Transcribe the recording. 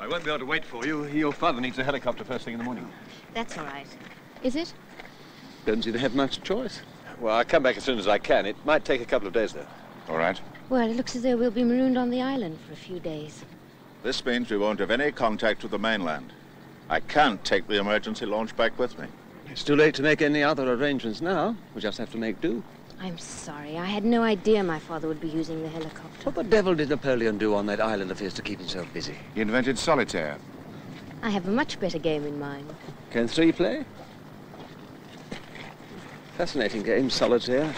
I won't be able to wait for you. Your father needs a helicopter first thing in the morning. That's all right. Is it? Don't you have much choice. Well, I'll come back as soon as I can. It might take a couple of days, though. All right. Well, it looks as though we'll be marooned on the island for a few days. This means we won't have any contact with the mainland. I can't take the emergency launch back with me. It's too late to make any other arrangements now. We just have to make do. I'm sorry. I had no idea my father would be using the helicopter. What the devil did Napoleon do on that island of his to keep himself busy? He invented solitaire. I have a much better game in mind. Can three play? Fascinating game, solitaire.